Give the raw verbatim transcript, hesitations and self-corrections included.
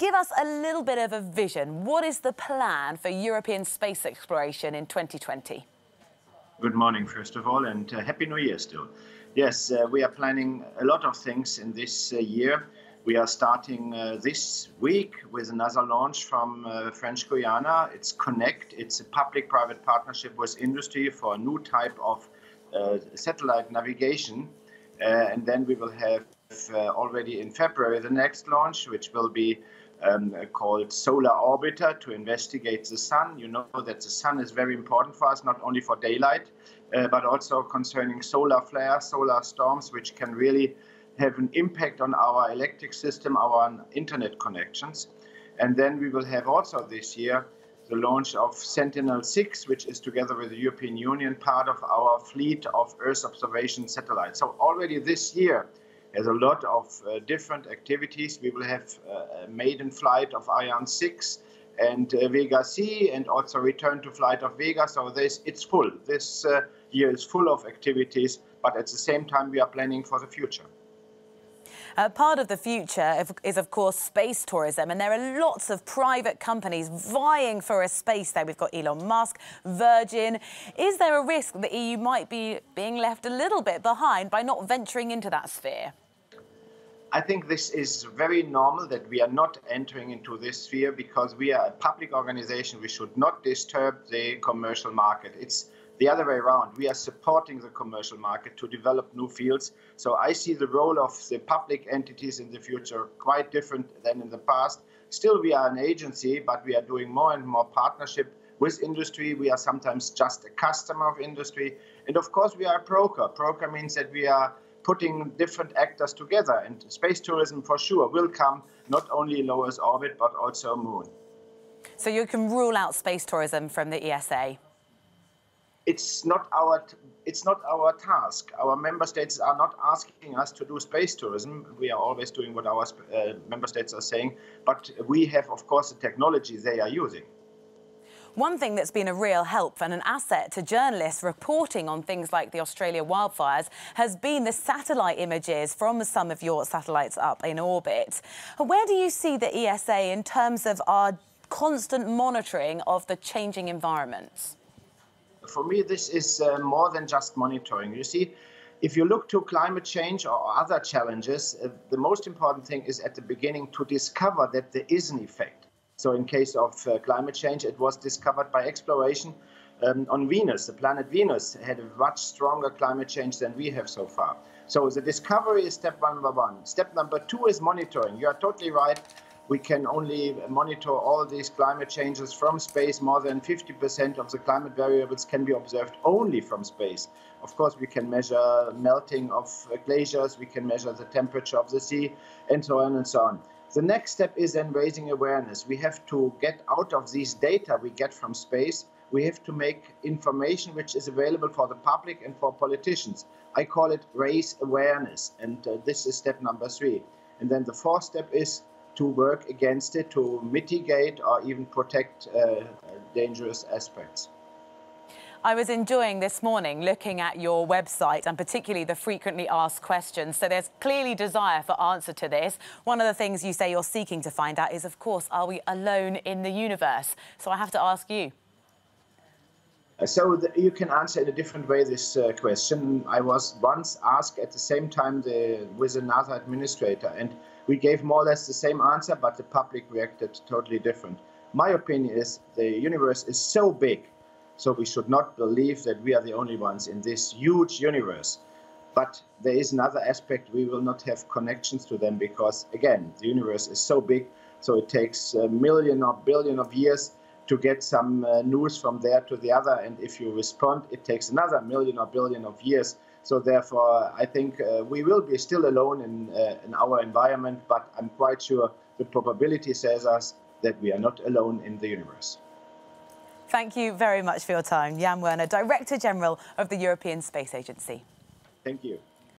Give us a little bit of a vision. What is the plan for European space exploration in twenty twenty? Good morning, first of all, and uh, Happy New Year still. Yes, uh, we are planning a lot of things in this uh, year. We are starting uh, this week with another launch from uh, French Guiana. It's Connect. It's a public-private partnership with industry for a new type of uh, satellite navigation. Uh, and then we will have uh, already in February the next launch, which will be um, called Solar Orbiter, to investigate the sun. You know that the sun is very important for us, not only for daylight, uh, but also concerning solar flares, solar storms, which can really have an impact on our electric system, our internet connections. And then we will have also this year the launch of Sentinel six, which is, together with the European Union, part of our fleet of Earth observation satellites. So already this year, there's a lot of uh, different activities. We will have uh, a maiden flight of Ariane six and uh, Vega C, and also return to flight of Vega. So this, it's full. This uh, year is full of activities, but at the same time, we are planning for the future. Uh, part of the future is, of course, space tourism, and there are lots of private companies vying for a space there. We've got Elon Musk, Virgin. Is there a risk that the E U might be being left a little bit behind by not venturing into that sphere? I think this is very normal that we are not entering into this sphere, because we are a public organization. We should not disturb the commercial market. It's the other way around. We are supporting the commercial market to develop new fields. So I see the role of the public entities in the future quite different than in the past. Still, we are an agency, but we are doing more and more partnership with industry. We are sometimes just a customer of industry. And of course, we are a broker. Broker means that we are putting different actors together. And space tourism, for sure, will come not only low Earth orbit, but also moon. So you can rule out space tourism from the E S A? It's not our it's not our task. Our member states are not asking us to do space tourism. We are always doing what our uh, member states are saying, but we have, of course, the technology they are using. One thing that's been a real help and an asset to journalists reporting on things like the Australia wildfires has been the satellite images from some of your satellites up in orbit. Where do you see the E S A in terms of our constant monitoring of the changing environments? For me, this is uh, more than just monitoring. You see, if you look to climate change or other challenges, uh, the most important thing is at the beginning to discover that there is an effect. So in case of uh, climate change, it was discovered by exploration um, on Venus. The planet Venus had a much stronger climate change than we have so far. So the discovery is step number one. Step number two is monitoring. You are totally right. We can only monitor all these climate changes from space. More than fifty percent of the climate variables can be observed only from space. Of course, we can measure melting of glaciers, we can measure the temperature of the sea, and so on and so on. The next step is then raising awareness. We have to get out of these data we get from space. We have to make information which is available for the public and for politicians. I call it raise awareness, and uh, this is step number three. And then the fourth step is to work against it, to mitigate or even protect uh, dangerous aspects. I was enjoying this morning looking at your website, and particularly the frequently asked questions. So there's clearly desire for answer to this. One of the things you say you're seeking to find out is, of course, are we alone in the universe? So I have to ask you. So the, you can answer in a different way this uh, question. I was once asked at the same time the, with another administrator, and we gave more or less the same answer, but the public reacted totally different. My opinion is the universe is so big, so we should not believe that we are the only ones in this huge universe. But there is another aspect, we will not have connections to them, because, again, the universe is so big, so it takes a million or billion of years to get some uh, news from there to the other, and if you respond, it takes another million or billion of years. So therefore, I think uh, we will be still alone in, uh, in our environment, but I'm quite sure the probability says us that we are not alone in the universe. Thank you very much for your time, Jan Werner, Director General of the European Space Agency. Thank you.